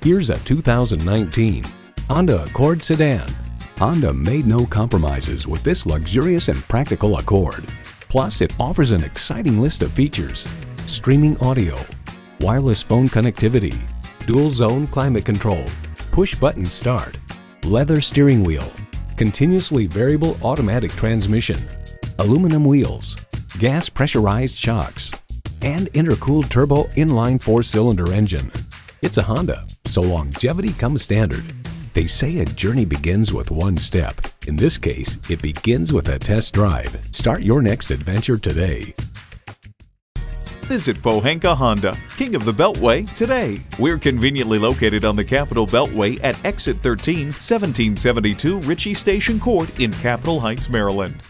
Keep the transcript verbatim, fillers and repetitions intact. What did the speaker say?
Here's a two thousand nineteen Honda Accord sedan. Honda made no compromises with this luxurious and practical Accord. Plus, it offers an exciting list of features: streaming audio, wireless phone connectivity, dual zone climate control, push button start, leather steering wheel, continuously variable automatic transmission, aluminum wheels, gas pressurized shocks, and intercooled turbo inline four-cylinder engine. It's a Honda, so longevity comes standard. They say a journey begins with one step. In this case, it begins with a test drive. Start your next adventure today. Visit Pohanka Honda, King of the Beltway, today. We're conveniently located on the Capitol Beltway at Exit thirteen, seventeen seventy-two Ritchie Station Court in Capitol Heights, Maryland.